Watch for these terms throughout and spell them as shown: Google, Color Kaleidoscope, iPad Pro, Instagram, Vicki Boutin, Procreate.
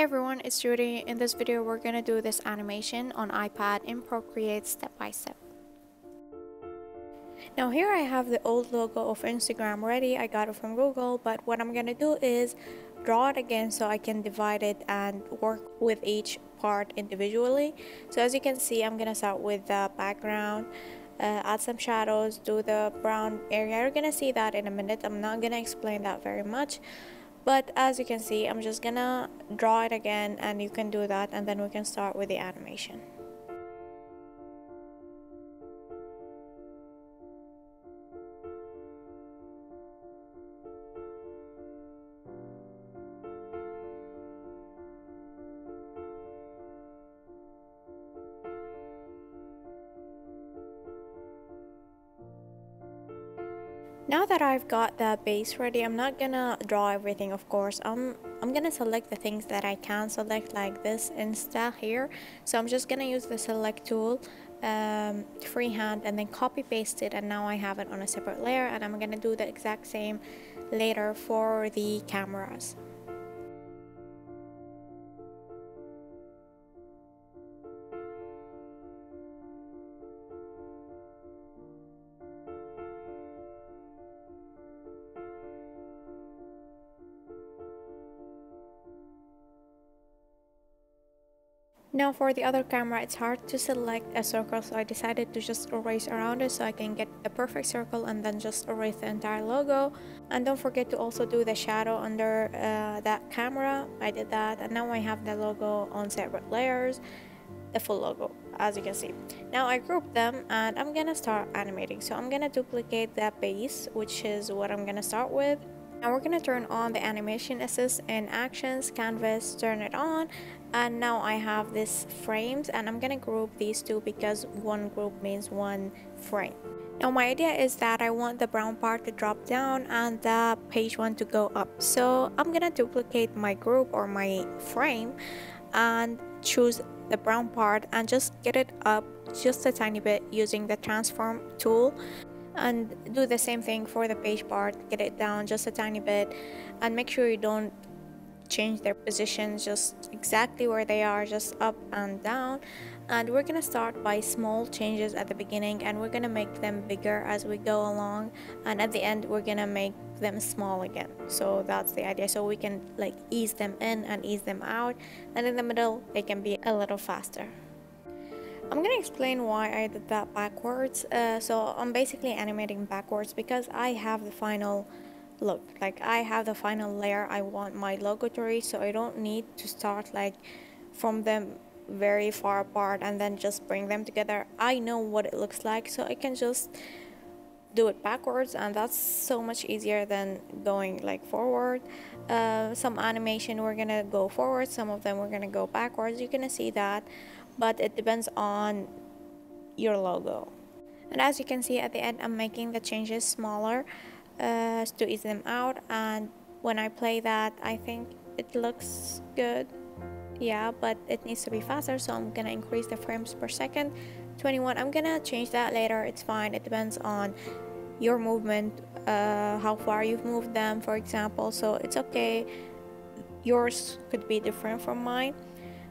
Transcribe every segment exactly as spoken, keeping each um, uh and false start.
Hey everyone, it's Judy. In this video we're gonna do this animation on iPad in Procreate step by step. Now here I have the old logo of Instagram ready. I got it from Google, but what I'm gonna do is draw it again so I can divide it and work with each part individually. So as you can see, I'm gonna start with the background, Uh, add some shadows, do the brown area. You're gonna see that in a minute. I'm not gonna explain that very much, but as you can see, I'm just gonna draw it again, and you can do that, and then we can start with the animation. Now that I've got the base ready, I'm not gonna draw everything, of course. I'm, I'm gonna select the things that I can select, like this Insta here. So I'm just gonna use the select tool, um, freehand, and then copy paste it, and now I have it on a separate layer, and I'm gonna do the exact same later for the cameras. Now for the other camera, it's hard to select a circle, so I decided to just erase around it so I can get the perfect circle and then just erase the entire logo. And don't forget to also do the shadow under uh, that camera. I did that, and now I have the logo on separate layers, the full logo, as you can see. Now I grouped them, and I'm gonna start animating. So I'm gonna duplicate that base, which is what I'm gonna start with. Now we're gonna turn on the animation assist in actions, canvas, turn it on, and now I have this frames, and I'm gonna group these two because one group means one frame. Now my idea is that I want the brown part to drop down and the page one to go up. So I'm gonna duplicate my group or my frame and choose the brown part and just get it up just a tiny bit using the transform tool. And do the same thing for the page part, get it down just a tiny bit, and make sure you don't change their positions, just exactly where they are, just up and down. And we're gonna start by small changes at the beginning, and we're gonna make them bigger as we go along, and at the end we're gonna make them small again. So that's the idea, so we can like ease them in and ease them out, and in the middle they can be a little faster. I'm gonna explain why I did that backwards. Uh, so I'm basically animating backwards because I have the final look. Like I have the final layer I want my logo to reach, so I don't need to start like from them very far apart and then just bring them together. I know what it looks like, so I can just do it backwards, and that's so much easier than going like forward. Uh, some animation we're gonna go forward, some of them we're gonna go backwards. You're gonna see that, but it depends on your logo. And as you can see at the end, I'm making the changes smaller uh, to ease them out, and when I play that, I think it looks good. Yeah, but it needs to be faster, so I'm gonna increase the frames per second, twenty-one. I'm gonna change that later, it's fine. It depends on your movement, uh, how far you've moved them, for example, so it's okay. Yours could be different from mine.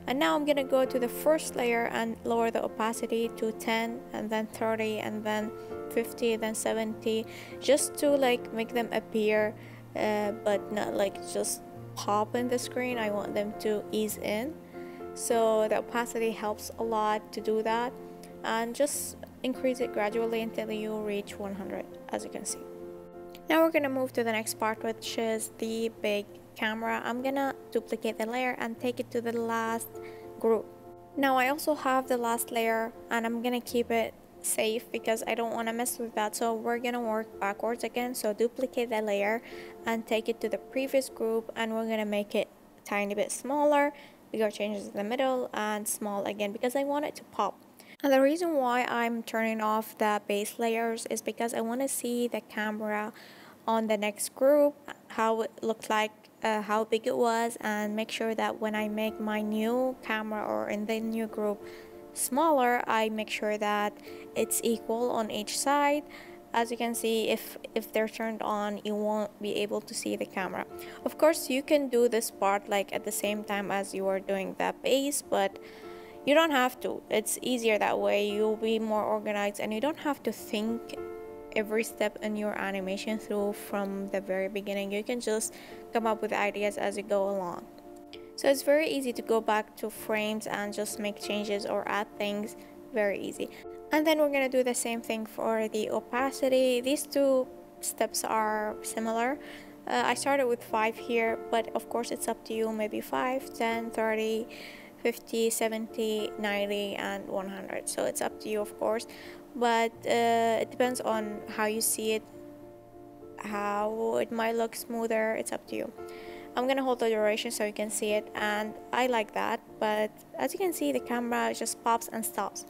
And now I'm gonna go to the first layer and lower the opacity to ten, and then thirty, and then fifty, then seventy, just to like make them appear, uh, but not like just pop in the screen. I want them to ease in, so the opacity helps a lot to do that, and just increase it gradually until you reach one hundred, as you can see. Now we're gonna move to the next part, which is the big camera. I'm gonna duplicate the layer and take it to the last group. Now I also have the last layer, and I'm gonna keep it safe because I don't want to mess with that, so we're gonna work backwards again. So duplicate the layer and take it to the previous group, and we're gonna make it a tiny bit smaller, bigger changes in the middle, and small again because I want it to pop. And the reason why I'm turning off the base layers is because I want to see the camera on the next group, how it looked like, Uh, how big it was, and make sure that when I make my new camera or in the new group smaller, I make sure that it's equal on each side, as you can see, if if they're turned on, you won't be able to see the camera. Of course, you can do this part like at the same time as you are doing that base, but you don't have to. It's easier that way. You'll be more organized and you don't have to think every step in your animation through from the very beginning. You can just come up with ideas as you go along. So it's very easy to go back to frames and just make changes or add things. Very easy. And then we're going to do the same thing for the opacity. These two steps are similar. Uh, I started with five here, but of course it's up to you. Maybe five, ten, thirty, fifty, seventy, ninety, and one hundred. So it's up to you, of course. But uh, it depends on how you see it, how it might look smoother. It's up to you. I'm going to hold the duration so you can see it. And I like that. But as you can see, the camera just pops and stops.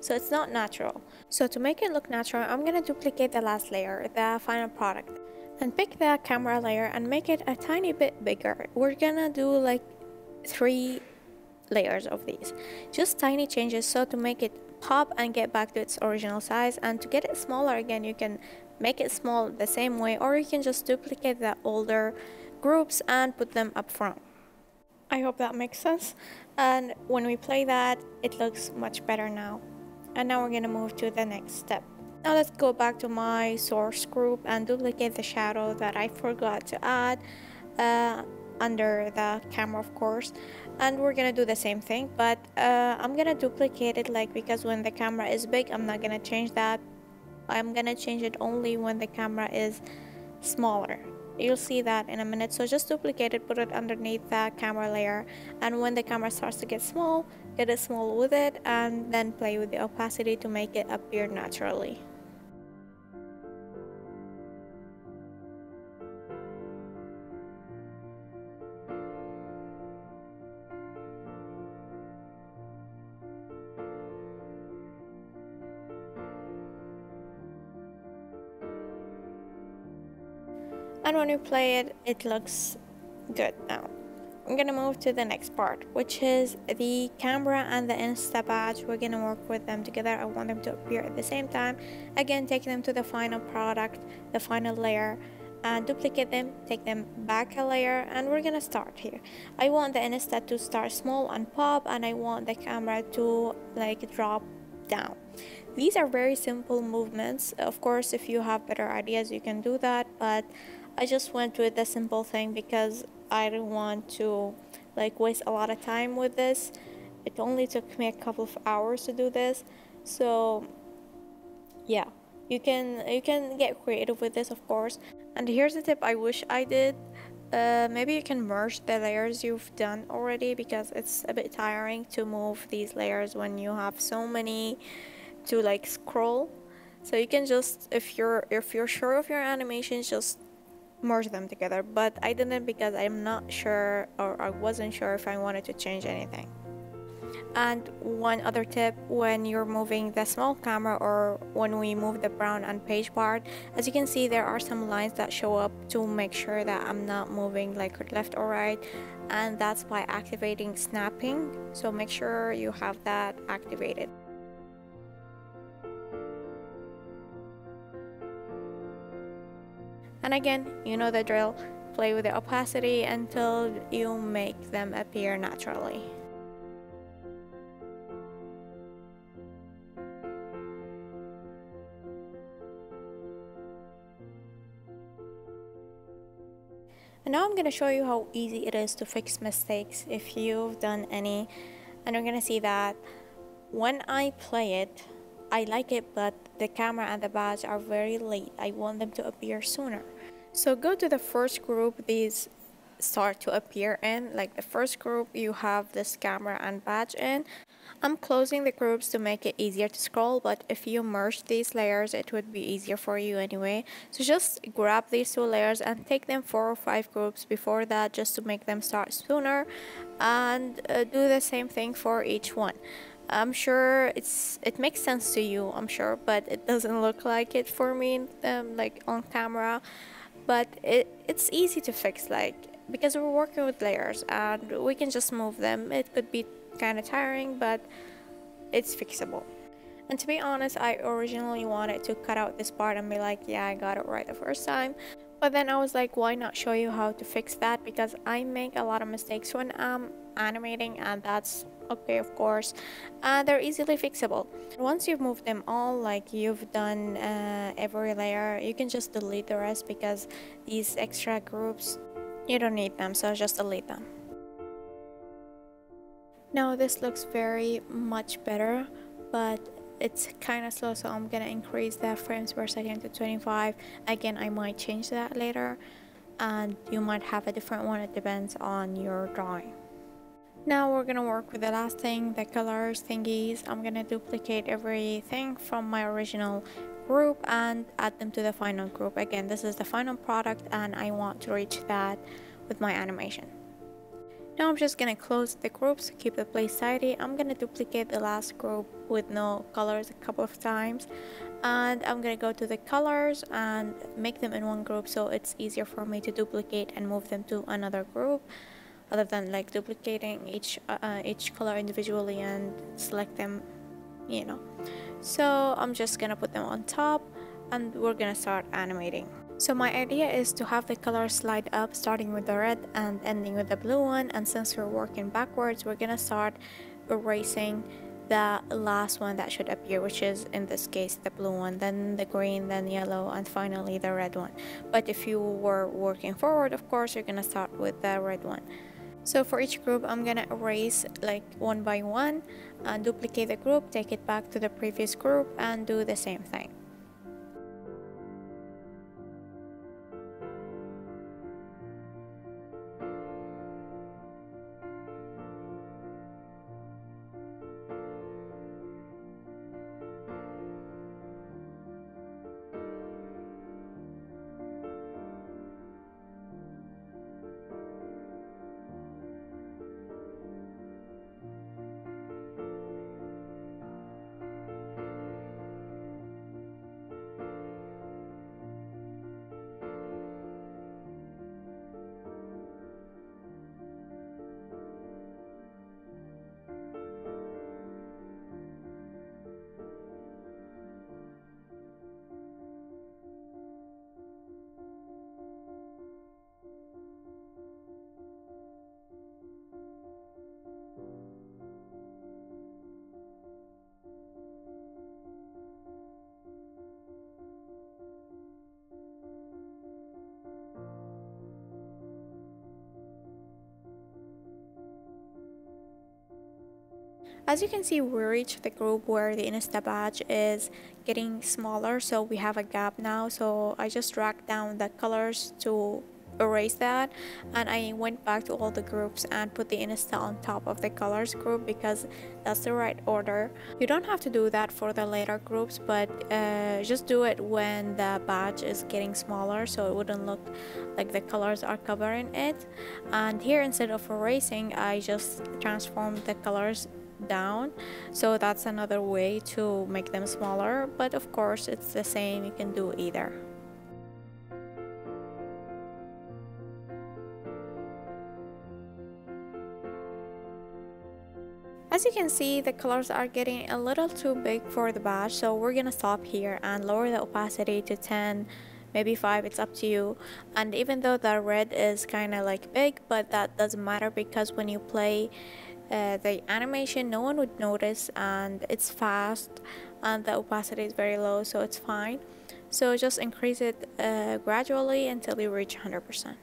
So it's not natural. So to make it look natural, I'm going to duplicate the last layer, the final product, and pick the camera layer and make it a tiny bit bigger. We're going to do like three layers of these, just tiny changes, so to make it pop and get back to its original size. And to get it smaller again, you can make it small the same way, or you can just duplicate the older groups and put them up front. I hope that makes sense. And when we play that, it looks much better now. And now we're going to move to the next step. Now let's go back to my source group and duplicate the shadow that I forgot to add uh, under the camera, of course. And we're going to do the same thing, but uh, I'm going to duplicate it, like, because when the camera is big, I'm not going to change that. I'm going to change it only when the camera is smaller. You'll see that in a minute. So just duplicate it, put it underneath the camera layer, and when the camera starts to get small, get it small with it, and then play with the opacity to make it appear naturally. And when you play it, it looks good now. I'm gonna move to the next part, which is the camera and the Instabatch. We're gonna work with them together. I want them to appear at the same time. Again, take them to the final product, the final layer, and duplicate them, take them back a layer, and we're gonna start here. I want the Insta to start small and pop, and I want the camera to like drop down. These are very simple movements. Of course, if you have better ideas, you can do that, but I just went with the simple thing because I didn't want to like waste a lot of time with this. It only took me a couple of hours to do this. So yeah, you can you can get creative with this, of course. And here's a tip I wish I did. Uh, maybe you can merge the layers you've done already, because it's a bit tiring to move these layers when you have so many to like scroll. So you can just, if you're if you're sure of your animations, just merge them together. But I didn't, because I'm not sure, or I wasn't sure if I wanted to change anything. And one other tip, when you're moving the small camera, or when we move the brown and page part, as you can see, there are some lines that show up to make sure that I'm not moving like left or right, and that's by activating snapping. So make sure you have that activated. And again, you know the drill, play with the opacity until you make them appear naturally. And now I'm going to show you how easy it is to fix mistakes if you've done any. And we're going to see that when I play it, I like it, but the camera and the badge are very late. I want them to appear sooner. So go to the first group these start to appear in. Like the first group, you have this camera and badge in. I'm closing the groups to make it easier to scroll, but if you merge these layers, it would be easier for you anyway. So just grab these two layers and take them four or five groups before that, just to make them start sooner. And uh, do the same thing for each one. I'm sure it's it makes sense to you, I'm sure, but it doesn't look like it for me, um, like on camera. But it, it's easy to fix, like, because we're working with layers and we can just move them. It could be kind of tiring, but it's fixable. And to be honest, I originally wanted to cut out this part and be like, yeah, I got it right the first time. But then I was like, why not show you how to fix that, because I make a lot of mistakes when I'm animating, and that's okay, of course, uh, they're easily fixable. Once you've moved them all, like you've done uh, every layer, you can just delete the rest, because these extra groups, you don't need them, so just delete them. Now this looks very much better, but it's kind of slow, so I'm gonna increase that frames per second to twenty-five. Again, I might change that later, and you might have a different one, it depends on your drawing. Now we're gonna work with the last thing, the colors thingies. I'm gonna duplicate everything from my original group and add them to the final group. Again, this is the final product, and I want to reach that with my animation. Now I'm just gonna close the groups, keep the place tidy. I'm gonna duplicate the last group with no colors a couple of times, and I'm gonna go to the colors and make them in one group, so it's easier for me to duplicate and move them to another group, other than like duplicating each uh, each color individually and select them, you know. So I'm just gonna put them on top, and we're gonna start animating. So my idea is to have the colors slide up, starting with the red and ending with the blue one, and since we're working backwards, we're gonna start erasing the last one that should appear, which is in this case the blue one, then the green, then yellow, and finally the red one. But if you were working forward, of course, you're gonna start with the red one. So for each group, I'm gonna erase like one by one and duplicate the group, take it back to the previous group, and do the same thing. As you can see, we reached the group where the Insta badge is getting smaller, so we have a gap now. So I just dragged down the colors to erase that, and I went back to all the groups and put the Insta on top of the colors group, because that's the right order. You don't have to do that for the later groups, but uh, just do it when the badge is getting smaller, so it wouldn't look like the colors are covering it. And here, instead of erasing, I just transformed the colors down, so that's another way to make them smaller, but of course it's the same, you can do either. As you can see, the colors are getting a little too big for the badge, so we're gonna stop here and lower the opacity to ten, maybe five, it's up to you. And even though the red is kind of like big, but that doesn't matter, because when you play Uh, the animation, no one would notice, and it's fast, and the opacity is very low, so it's fine. So just increase it uh, gradually until you reach one hundred percent.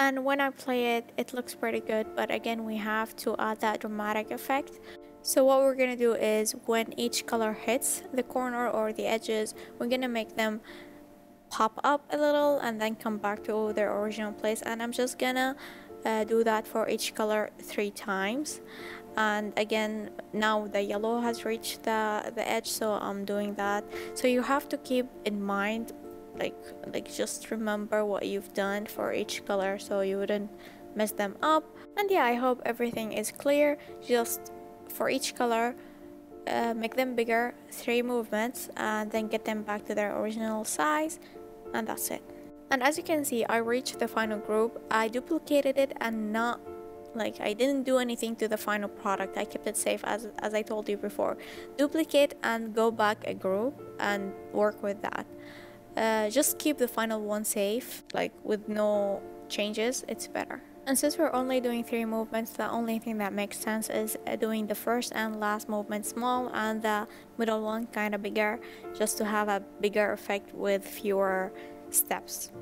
And when I play it, it looks pretty good, but again, we have to add that dramatic effect. So what we're gonna do is, when each color hits the corner or the edges, we're gonna make them pop up a little and then come back to their original place. And I'm just gonna uh, do that for each color three times. And again, now the yellow has reached the, the edge, so I'm doing that. So you have to keep in mind, like like just remember what you've done for each color, so you wouldn't mess them up. And yeah, I hope everything is clear. Just for each color, uh, make them bigger, three movements, and then get them back to their original size, and that's it. And as you can see, I reached the final group. I duplicated it and not like I didn't do anything to the final product. I kept it safe, as, as I told you before. Duplicate and go back a group and work with that. Uh, just keep the final one safe, like with no changes, it's better. And since we're only doing three movements, the only thing that makes sense is doing the first and last movement small and the middle one kind of bigger, just to have a bigger effect with fewer steps.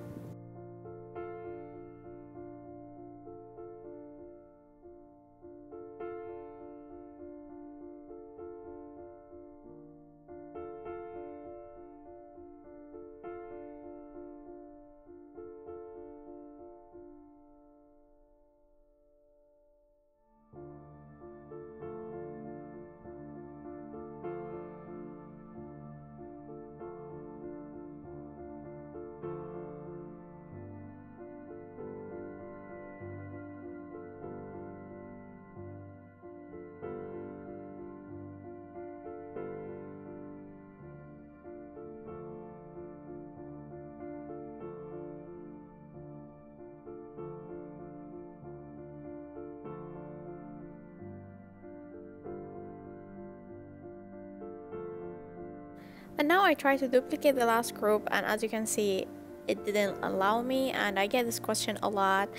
And now I try to duplicate the last group, and as you can see, it didn't allow me, and I get this question a lot.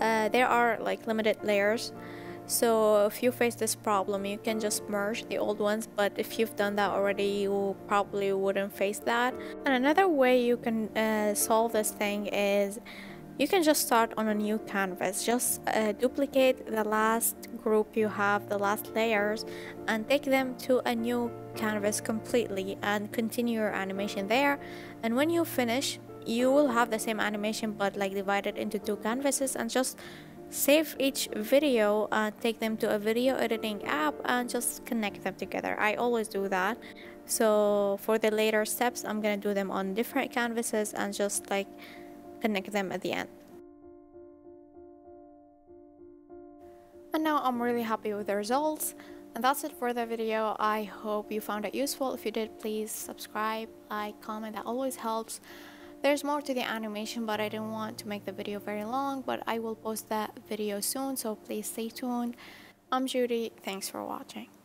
Uh, there are like limited layers, so if you face this problem, you can just merge the old ones, but if you've done that already, you probably wouldn't face that. And another way you can uh, solve this thing is you can just start on a new canvas. Just uh, duplicate the last group you have, the last layers, and take them to a new canvas completely and continue your animation there. And when you finish, you will have the same animation but like divided into two canvases, and just save each video, uh, take them to a video editing app and just connect them together. I always do that. So for the later steps, I'm gonna do them on different canvases and just like connect them at the end. And now I'm really happy with the results, and that's it for the video. I hope you found it useful. If you did, please subscribe, like, comment, that always helps. There's more to the animation, but I didn't want to make the video very long, but I will post that video soon, so please stay tuned. I'm Judy, thanks for watching.